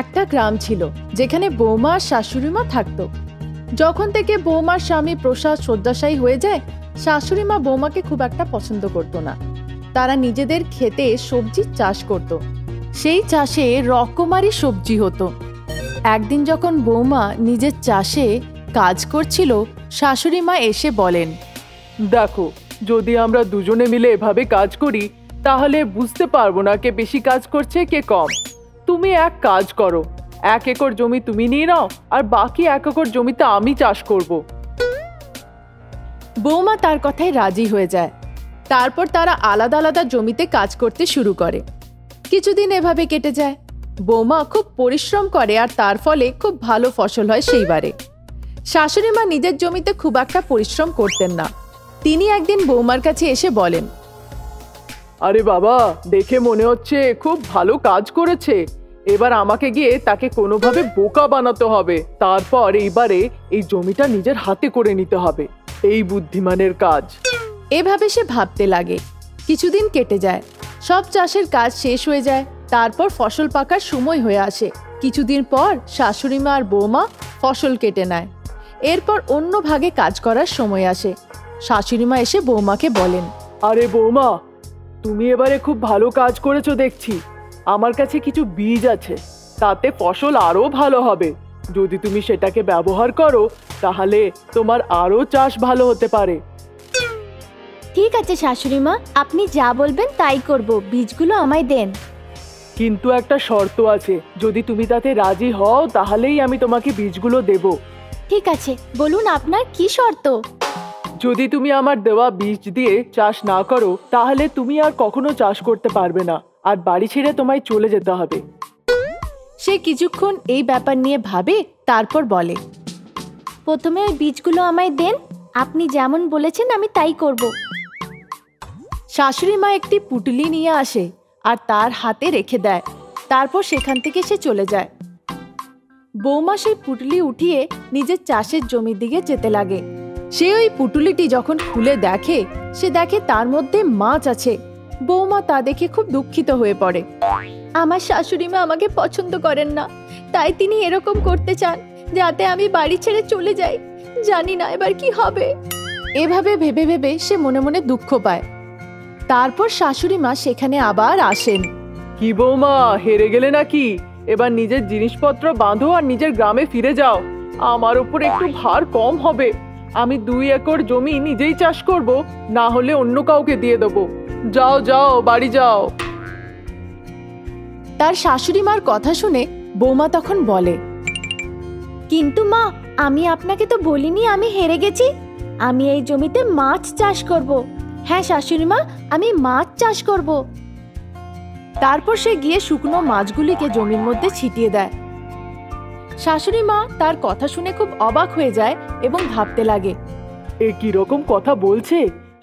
একটা গ্রাম ছিল যেখানে বৌমা আর শাশুড়ি মা থাকতো। যখন থেকে বৌমার স্বামী প্রসাদ শয্যাশায়ী হয়ে যায়, শাশুড়ি মা বৌমাকে খুব একটা পছন্দ করতো না। তারা নিজেদের খেতে সবজি চাষ করত। সেই চাষে রকমারি সবজি হতো। একদিন যখন বৌমা নিজের চাষে কাজ করছিল, শাশুড়ি মা এসে বলেন, দেখো যদি আমরা দুজনে মিলে এভাবে কাজ করি তাহলে বুঝতে পারবো না কে বেশি কাজ করছে কে কম। তুমি এক কাজ করো, 1 একর জমি তুমি নিয়ে নাও আর বাকি 1 একর জমিতে আমি চাষ করব। বৌমা তার কথায় রাজি হয়ে যায়। তারপর তারা আলাদা আলাদা জমিতে কাজ করতে শুরু করে। কিছুদিন এভাবে কেটে যায়। বৌমা খুব পরিশ্রম করে আর তার ফলে খুব ভালো ফসল হয়। সেইবারে শাশুড়ি মা নিজের জমিতে খুব একটা পরিশ্রম করতেন না। তিনি একদিন বৌমার কাছে এসে বলেন, আরে বাবা, দেখে মনে হচ্ছে খুব ভালো কাজ করেছে। এবার আমাকে গিয়ে তাকে কোনোভাবে বোকা বানাতে হবে, তারপর এইবারে এই জমিটা নিজের হাতে করে নিতে হবে। এই বুদ্ধিমানের কাজ। এভাবে সে ভাবতে লাগে। কিছুদিন কেটে যায়, সব চাষের কাজ শেষ হয়ে যায়। তারপর ফসল পাকার সময় হয়ে আসে। কিছুদিন পর শাশুড়ি মা আর বৌমা ফসল কেটে নেয়। এরপর অন্য ভাগে কাজ করার সময় আসে। শাশুড়ি মা এসে বৌমাকে বলেন, আরে বৌমা, তুমি এবারে খুব ভালো কাজ করেছো দেখছি। আমার কাছে কিছু বীজ আছে, তাতে ফসল আরও ভালো হবে। যদি তুমি সেটাকে ব্যবহার করো তাহলে তোমার আরও চাষ ভালো হতে পারে। ঠিক আছে শাশুড়ি মা, আপনি যা বলবেন তাই করব। বীজগুলো আমায় দেন। কিন্তু একটা শর্ত আছে, যদি তুমি তাতে রাজি হও তাহলেই আমি তোমাকে বীজগুলো দেব। ঠিক আছে, বলুন আপনার কি শর্ত। যদি তুমি আমার দেওয়া বীজ দিয়ে চাষ না করো তাহলে তুমি আর কখনো চাষ করতে পারবে না, আর বাড়ি ছেড়ে তোমায় চলে যেতে হবে। সে কিছুক্ষণ এই ব্যাপার নিয়ে ভাবে, তারপর বলে, প্রথমে ওই বীজগুলো আমায় দেন, আপনি যেমন বলেছেন আমি তাই করব। শাশুড়ি মা একটি পুটলি নিয়ে আসে আর তার হাতে রেখে দেয়। তারপর সেখান থেকে সে চলে যায়। বৌমা সেই পুটলি উঠিয়ে নিজের চাষের জমির দিকে যেতে লাগে। সে ওই পুটুলিটি যখন খুলে দেখে, সে দেখে তার মধ্যে মাছ আছে। বৌমা তা দেখে খুব দুঃখিত হয়ে পড়ে। আমার শাশুড়ি মা আমাকে পছন্দ করেন না, তাই তিনি এরকম করতে চান যাতে আমি বাড়ি ছেড়ে চলে যাই। জানি না এবার কি হবে। এভাবে ভেবে ভেবে সে মনে মনে দুঃখ পায়। তারপর শাশুড়ি মা সেখানে আবার আসেন। কি বৌমা, হেরে গেলে নাকি? এবার নিজের জিনিসপত্র বাঁধো আর নিজের গ্রামে ফিরে যাও। আমার উপর একটু ভার কম হবে। আমি 2 একর জমি নিজেই চাষ করব, না হলে অন্য কাউকে দিয়ে দেব। যাও যাও, বাড়ি যাও। তার শাশুড়ি মার কথা শুনে বৌমা তখন বলে, কিন্তু মা, আমি আপনাকে তো বলিনি আমি হেরে গেছি। আমি এই জমিতে মাছ চাষ করব। হ্যাঁ শাশুড়ি মা, আমি মাছ চাষ করব। তারপর সে গিয়ে শুকনো মাছগুলিকে জমির মধ্যে ছিটিয়ে দেয়। শাশুড়ি মা তার কথা শুনে খুব অবাক হয়ে যায় এবং ভাবতে লাগে, এ কি রকম কথা বলছে?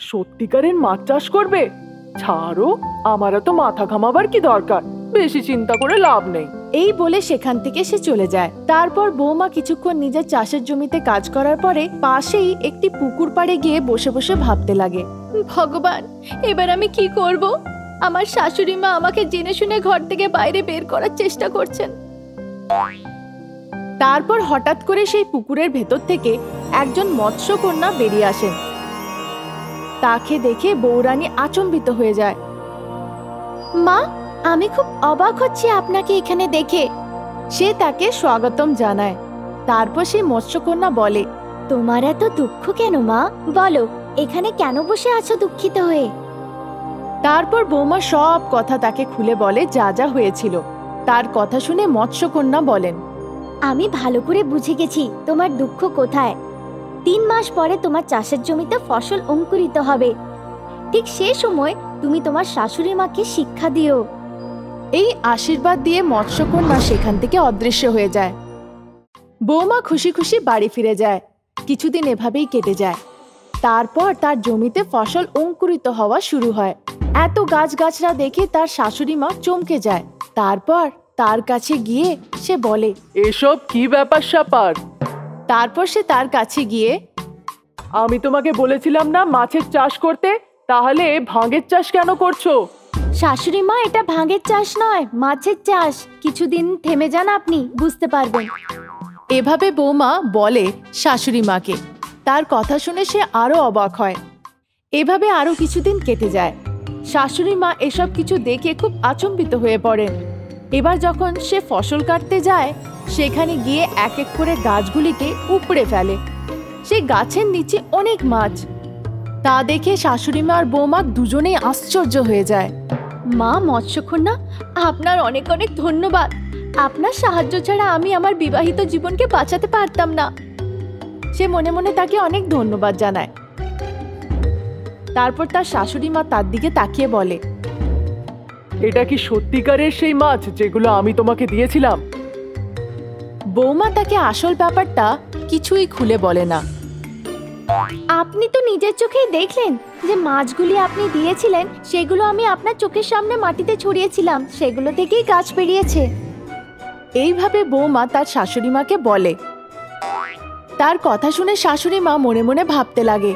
সত্যিকারের মাছ চাষ করবে? ছাড়ো, আমার তো মাথা ঘামাবার কি দরকার, বেশি চিন্তা করে লাভ নেই। এই বলে সেখান থেকে সে চলে যায়। তারপর বৌমা কিছুক্ষণ নিজের চাষের জমিতে কাজ করার পরে পাশেই একটি পুকুর পাড়ে গিয়ে বসে বসে ভাবতে লাগে, ভগবান, এবার আমি কি করব? আমার শাশুড়ি মা আমাকে জেনে শুনে ঘর থেকে বাইরে বের করার চেষ্টা করছেন। তারপর হঠাৎ করে সেই পুকুরের ভেতর থেকে একজন মৎস্যকন্যা বেরিয়ে আসেন। তাকে দেখে বৌরানী আচম্বিত হয়ে যায়। মা, আমি খুব অবাক হচ্ছি আপনাকে এখানে দেখে। সে তাকে স্বাগতম জানায়। তারপর সেই মৎস্যকন্যা বলে, তোমার এত দুঃখ কেন মা? বলো, এখানে কেন বসে আছো দুঃখিত হয়ে? তারপর বৌমা সব কথা তাকে খুলে বলে যা যা হয়েছিল। তার কথা শুনে মৎস্যকন্যা বলেন, আমি ভালো করে বুঝে গেছি তোমার দুঃখ কোথায়। 3 মাস পরে তোমার চাষের জমিতে ফসল অঙ্কুরিত হবে। ঠিক সেই সময় তুমি তোমার শাশুড়ি মাকে শিক্ষা দিও। এই আশীর্বাদ দিয়ে মৎস্যকন্যা সেখান থেকে অদৃশ্য হয়ে যায়। বৌমা খুশি খুশি বাড়ি ফিরে যায়। কিছুদিন এভাবেই কেটে যায়। তারপর তার জমিতে ফসল অঙ্কুরিত হওয়া শুরু হয়। এত গাছগাছরা দেখে তার শাশুড়ি মা চমকে যায়। তারপর তার কাছে গিয়ে সে বলে, এসব কি ব্যাপার স্যাপার? তারপর সে তার কাছে গিয়ে, আমি তোমাকে বলেছিলাম না মাছের চাষ করতে, তাহলে ভাঙের চাষ কেন করছো? शाशुड़ी माँ एटा भांगेर चाष नय माछेर चाष किछुदिन थेमे जान आपनी बुझते पारबेन। एभाबे बौमा बोले शाशुड़ी माँ के। तार कथा शुने से आरो अबाक हय। एभाबे आरो किछुदिन केटे जाय। शाशुड़ी माँ एसब किछु देखे खूब आचम्बित हये पड़ेन। एबार जखन से फसल काटते जाय सेखाने गिये एक एक करे गाछगुलिके उपड़े फेले। से गाछेर नीचे अनेक माछ। ता देखे शाशुड़ी मा और बौमा दुजोनेई आश्चर्य हये जाय। माँ मत्स्यकन्या आपनार अनेक अनेक धन्यवाद। आपनार साहाज्य छाड़ा आमी आमार विवाहित जीवनके बाँचाते पारताम ना। से मने मने ताके अनेक धन्यवाद जानाय। तारपर तार शाशुड़ी मा तार दिके ताकिये बोले, एटा कि सत्यिकारेर सेई माछ जेगुलो आमी तोमाके दियेछिलाम? बौमा ताके आसल ब्यापारटा किछुई खुले बोले ना। আপনি তো নিজের চোখেই দেখলেন যে মাছগুলি আপনি দিয়েছিলেন সেগুলো আমি আপনার চোখের সামনে মাটিতে ছড়িয়েছিলাম, সেগুলো থেকেই গাছ বেরিয়েছে। এইভাবে বৌমা তার শাশুড়ি মাকে বলে। তার কথা শুনে শাশুড়ি মা মনে মনে ভাবতে লাগে,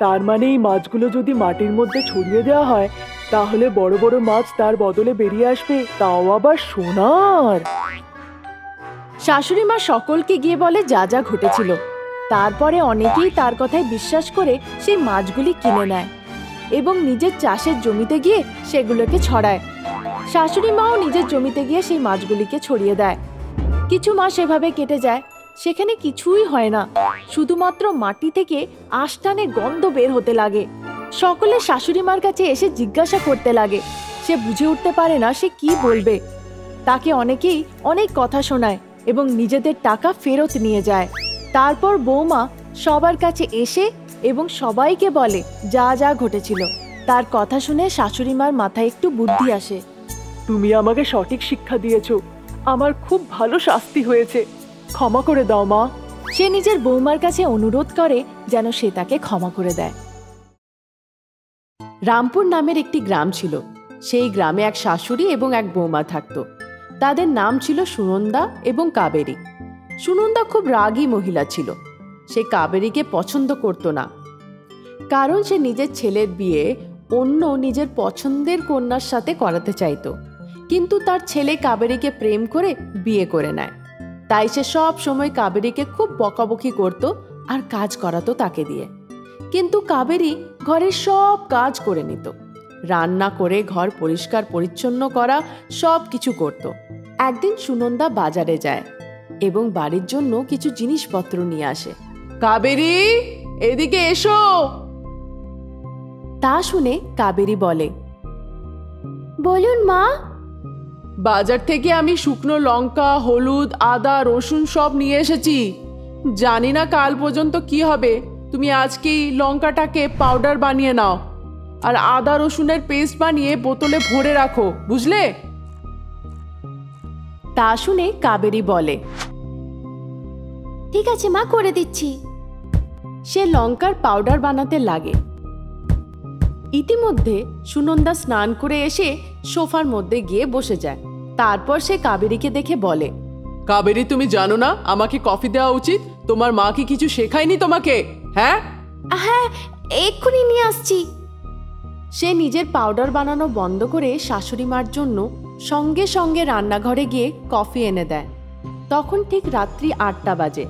তার মানে এই মাছগুলো যদি মাটির মধ্যে ছড়িয়ে দেওয়া হয় তাহলে বড় বড় মাছ তার বদলে বেরিয়ে আসবে, তাও আবার সোনার। শাশুড়ি মা সকলকে গিয়ে বলে যা যা ঘটেছিল। তারপরে অনেকেই তার কথায় বিশ্বাস করে সেই মাছগুলি কিনে নেয় এবং নিজের চাষের জমিতে গিয়ে সেগুলোকে ছড়ায়। শাশুড়ি মাও নিজের জমিতে গিয়ে সেই মাছগুলিকে ছড়িয়ে দেয়। কিছু মাস এভাবে কেটে যায়, সেখানে কিছুই হয় না, শুধুমাত্র মাটি থেকে আষ্টানে গন্ধ বের হতে লাগে। সকলে শাশুড়ি মার কাছে এসে জিজ্ঞাসা করতে লাগে। সে বুঝে উঠতে পারে না সে কি বলবে। তাকে অনেকেই অনেক কথা শোনায় এবং নিজেদের টাকা ফেরত নিয়ে যায়। তারপর বৌমা সবার কাছে এসে এবং সবাইকে বলে যা যা ঘটেছিল। তার কথা শুনে শাশুড়ি মার মাথায় একটু বুদ্ধি আসে। তুমি আমাকে সঠিক শিক্ষা দিয়েছো, আমার খুব ভালো শাস্তি হয়েছে, ক্ষমা করে দাও মা। সে নিজের বৌমার কাছে অনুরোধ করে যেন সে তাকে ক্ষমা করে দেয়। রামপুর নামের একটি গ্রাম ছিল। সেই গ্রামে এক শাশুড়ি এবং এক বৌমা থাকত। তাদের নাম ছিল সুনন্দা এবং কাবেরী। সুনন্দা খুব রাগী মহিলা ছিল। সে কাবেরীকে পছন্দ করত না, কারণ সে নিজের ছেলের বিয়ে অন্য নিজের পছন্দের কন্যার সাথে করাতে চাইত, কিন্তু তার ছেলে কাবেরীকে প্রেম করে বিয়ে করে নেয়। তাই সে সব সময় কাবেরীকে খুব বকাবকি করত আর কাজ করাতো তাকে দিয়ে। কিন্তু কাবেরী ঘরের সব কাজ করে নিত, রান্না করে ঘর পরিষ্কার পরিচ্ছন্ন করা সব কিছু করত। একদিন সুনন্দা বাজারে যায় এবং বাড়ির জন্য কিছু জিনিসপত্র নিয়ে আসে। কাবেরী, এদিকে এসো। তা শুনে কাবেরী বলে, বলুন মা। বাজার থেকে আমি শুকনো লঙ্কা, হলুদ, আদা, রসুন সব নিয়ে এসেছি। জানি না কাল পর্যন্ত কি হবে, তুমি আজকেই লঙ্কাটাকে পাউডার বানিয়ে নাও আর আদা রসুনের পেস্ট বানিয়ে বোতলে ভরে রাখো, বুঝলে? তা শুনে কাবেরী বলে, ঠিক আছে মা, করে দিচ্ছি। সে লঙ্কার পাউডার বানাতে লাগে। ইতিমধ্যে সুনন্দা স্নান করে এসে সোফার মধ্যে গিয়ে বসে যায়। তারপর সে কাবেরীকে দেখে বলে, কাবেরী, তুমি জানো না আমাকে কফি দেওয়া উচিত? তোমার মা কি কিছু শেখায়নি তোমাকে? হ্যাঁ হ্যাঁ, এক্ষুনি নিয়ে আসছি। সে নিজের পাউডার বানানো বন্ধ করে শাশুড়ি মার জন্য সঙ্গে সঙ্গে রান্নাঘরে গিয়ে কফি এনে দেয়। তখন ঠিক রাত্রি ৮টা বাজে।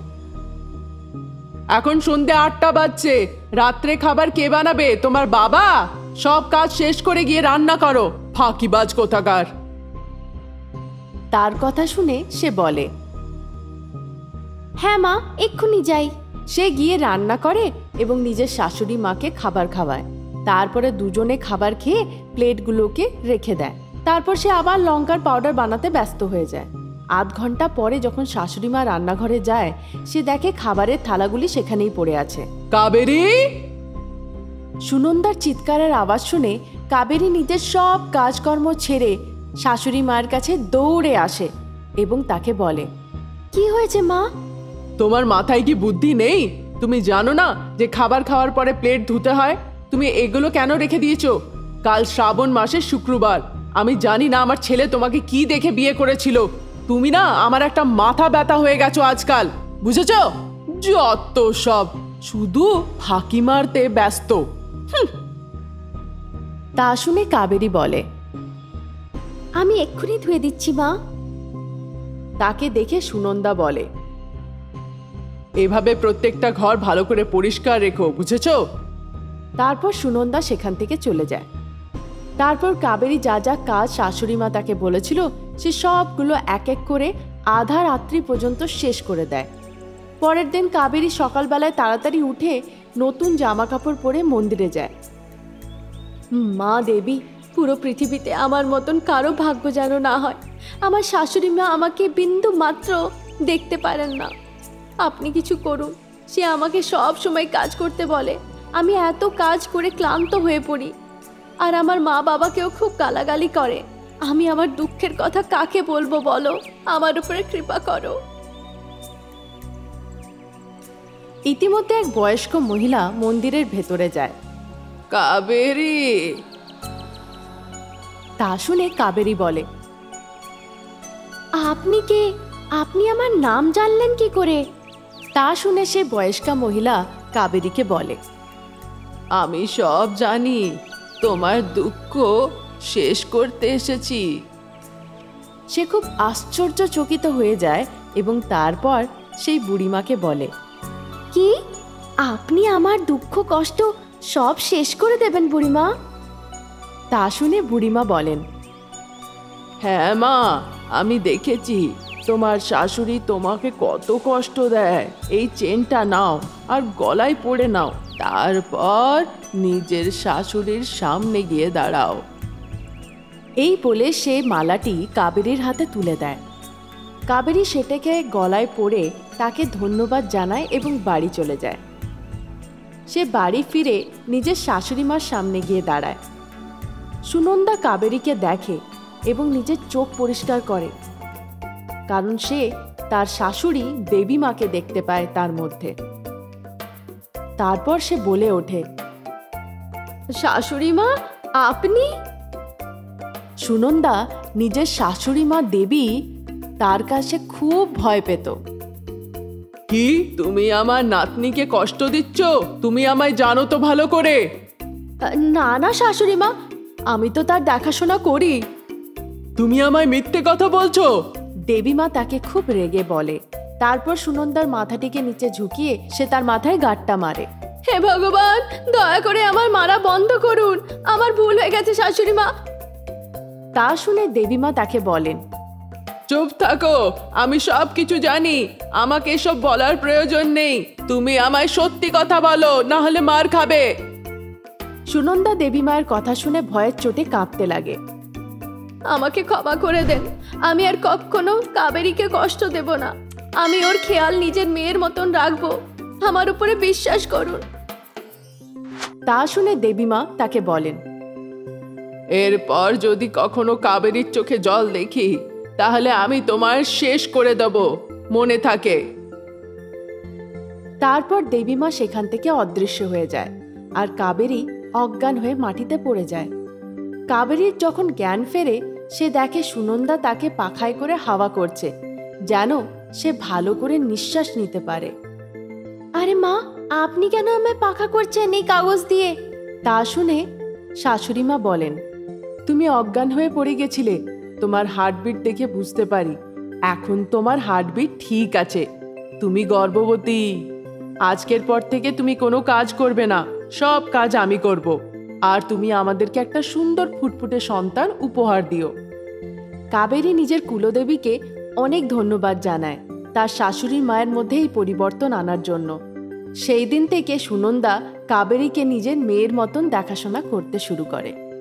এখন সন্ধ্যে ৮টা বাজছে, রাত্রে খাবার কে বানাবে? তোমার বাবা? সব কাজ শেষ করে গিয়ে রান্না করো, ফাঁকিবাজ কোথাকার। তার কথা শুনে সে বলে, হ্যাঁ মা, এক্ষুনি যাই। সে গিয়ে রান্না করে এবং নিজের শাশুড়ি মাকে খাবার খাওয়ায়। তারপরে দুজনে খাবার খেয়ে প্লেটগুলোকে রেখে দেয়। তারপর সে আবার লঙ্কার পাউডার বানাতে ব্যস্ত হয়ে যায়। আধ ঘন্টা পরে যখন শাশুড়ি মা রান্নাঘরে যায়, সে দেখে খাবারের থালাগুলি সেখানেই পড়ে আছে। কাবেরী! সুনন্দার চিৎকারের আওয়াজ শুনে কাবেরী নিজের সব কাজকর্ম ছেড়ে শাশুড়ি মার কাছে দৌড়ে আসে এবং তাকে বলে, কি হয়েছে মা? তোমার মাথায় কি বুদ্ধি নেই? তুমি জানো না যে খাবার খাওয়ার পরে প্লেট ধুতে হয়? তুমি এগুলো কেন রেখে দিয়েছো? কাল শ্রাবণ মাসের শুক্রবার। আমি জানি না আমার ছেলে তোমাকে কি দেখে বিয়ে করেছিল। তুমি না আমার একটা মাথা ব্যথা হয়ে গেছো আজকাল, বুঝেছো? যত সব শুধু ফাঁকি মারতে ব্যস্ত। তা শুনে কাবেরী বলে, আমি এক্ষুনি ধুয়ে দিচ্ছি মা। তাকে দেখে সুনন্দা বলে, এভাবে প্রত্যেকটা ঘর ভালো করে পরিষ্কার রেখো, বুঝেছো? তারপর সুনন্দা সেখান থেকে চলে যায়। তারপর কাবেরী যা যা কাজ শাশুড়ি মা তাকে বলেছিল সে সবগুলো এক এক করে আধা রাত্রি পর্যন্ত শেষ করে দেয়। পরের দিন কাবেরী সকালবেলায় তাড়াতাড়ি উঠে নতুন জামা কাপড় পরে মন্দিরে যায়। মা দেবী, পুরো পৃথিবীতে আমার মতন কারো ভাগ্য যেন না হয়। আমার শাশুড়ি মা আমাকে বিন্দু মাত্র দেখতে পারেন না, আপনি কিছু করুন। সে আমাকে সব সময় কাজ করতে বলে, আমি এত কাজ করে ক্লান্ত হয়ে পড়ি। আর আমার মা বাবাকেও খুব গালাগালি করে। আমি আমার দুঃখের কথা কাকে বলবো বলো, আমার উপরে কৃপা করো। ইতিমধ্যে এক বয়স্ক মহিলা মন্দিরের ভেতরে যায়। কাবেরী! তা শুনে কাবেরী বলে, আপনি কে? আপনি আমার নাম জানলেন কি করে? তা শুনে সে বয়স্কা মহিলা কাবেরীকে বলে, আমি সব জানি, তোমার দুঃখ শেষ করতে এসেছি। সে খুব আশ্চর্যচকিত হয়ে যায় এবং তারপর সেই বুড়িমাকে বলে, কি আপনি আমার দুঃখ কষ্ট সব শেষ করে দেবেন বুড়িমা? তা শুনে বুড়িমা বলেন, হ্যাঁ মা, আমি দেখেছি তোমার শাশুড়ি তোমাকে কত কষ্ট দেয়। এই চেনটা নাও আর গলায় পরে নাও, তারপর নিজের শাশুড়ির সামনে গিয়ে দাঁড়াও। এই বলে সে মালাটি কাবেরীর হাতে তুলে দেয়। কাবেরী সেটাকে গলায় পরে তাকে ধন্যবাদ জানায় এবং বাড়ি চলে যায়। সে বাড়ি ফিরে নিজের শাশুড়ি মার সামনে গিয়ে দাঁড়ায়। সুনন্দা কাবেরীকে দেখে এবং নিজের চোখ পরিষ্কার করে, কারণ সে তার শাশুড়ি দেবী মাকে দেখতে পায় তার মধ্যে। তারপর সে বলে ওঠে, শাশুড়ি মা আপনি? সুনন্দা নিজের শাশুড়ি মা দেবী তার কাছে খুব ভয় পেত। কি, তুমি আমার নাতনিকে কষ্ট দিচ্ছ? তুমি আমায় জানো তো ভালো করে। না না শাশুড়ি মা, আমি তো তার দেখাশোনা করি। তুমি আমায় মিথ্যে কথা বলছো? দেবীমা তাকে খুব রেগে বলে। তারপর সুনন্দার মাথাটিকে নিচে ঝুঁকিয়ে সে তার মাথায় গাঁটটা মারে। হে ভগবান, দয়া করে আমার মারা বন্ধ করুন, আমার ভুল হয়ে গেছে শাশুড়ি মা। তা শুনে দেবীমা তাকে বলেন, চুপ থাকো, আমি সব কিছু জানি, আমাকে এসব বলার প্রয়োজন নেই। তুমি আমায় সত্যি কথা বলো, না হলে মার খাবে। সুনন্দা দেবী মায়ের কথা শুনে ভয়ের চোটে কাঁপতে লাগে। আমাকে ক্ষমা করে দেন, আমি আর কখনো কাবেরীকে কষ্ট দেব না। আমি ওর খেয়াল নিজের মেয়ের মতন রাখবো, আমার উপরে বিশ্বাস করুন। তা শুনে দেবী মা তাকে বলেন, এরপর যদি কখনো কাবেরীর চোখে জল দেখি তাহলে আমি তোমার শেষ করে দেব, মনে থাকে। তারপর দেবী মা সেখান থেকে অদৃশ্য হয়ে যায় আর কাবেরী অজ্ঞান হয়ে মাটিতে পড়ে যায়। কাবেরীর যখন জ্ঞান ফেরে, সে দেখে সুনন্দা তাকে পাখায় করে হাওয়া করছে যেন সে ভালো করে নিঃশ্বাস নিতে পারে। আরে মা, আপনি কেন আমায় পাখা করছেন এই কাগজ দিয়ে? তা শুনে শাশুড়ি মা বলেন, তুমি অজ্ঞান হয়ে পড়ে গেছিলে, তোমার হার্টবিট দেখে বুঝতে পারি। এখন তোমার হার্টবিট ঠিক আছে, তুমি গর্ভবতী। আজকের পর থেকে তুমি কোনো কাজ করবে না, সব কাজ আমি করব। আর তুমি আমাদেরকে একটা সুন্দর ফুটফুটে সন্তান উপহার দিও। কাবেরী নিজের কুলদেবীকে অনেক ধন্যবাদ জানায় তার শাশুড়ি মায়ের মধ্যে এই পরিবর্তন আনার জন্য। সেই দিন থেকে সুনন্দা কাবেরীকে নিজের মেয়ের মতন দেখাশোনা করতে শুরু করে।